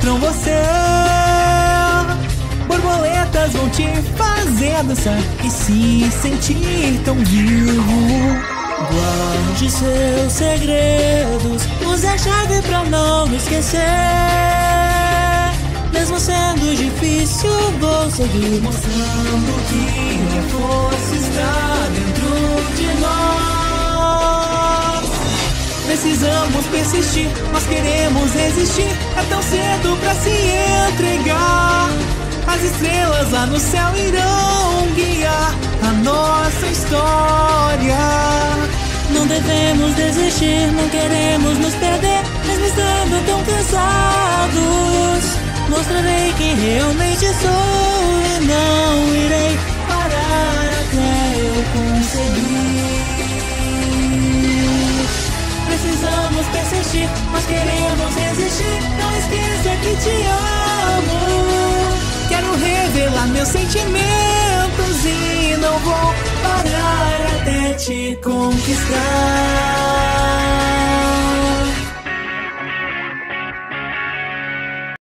encontram você. Borboletas vão te fazer dançar e se sentir tão vivo. Guarde seus segredos, use a chave pra não esquecer. Mesmo sendo difícil, vou seguir mostrando que a força está dentro de nós. Precisamos persistir, nós queremos existir. É tão cedo pra se entregar. As estrelas lá no céu irão guiar a nossa história. Não devemos desistir, não queremos nos perder. Mesmo estando tão cansados, mostrarei que realmente sou e não irei parar até eu conseguir. Precisamos persistir, nós queremos resistir. Não esqueça que te amo. Quero revelar meus sentimentos e não vou parar até te conquistar.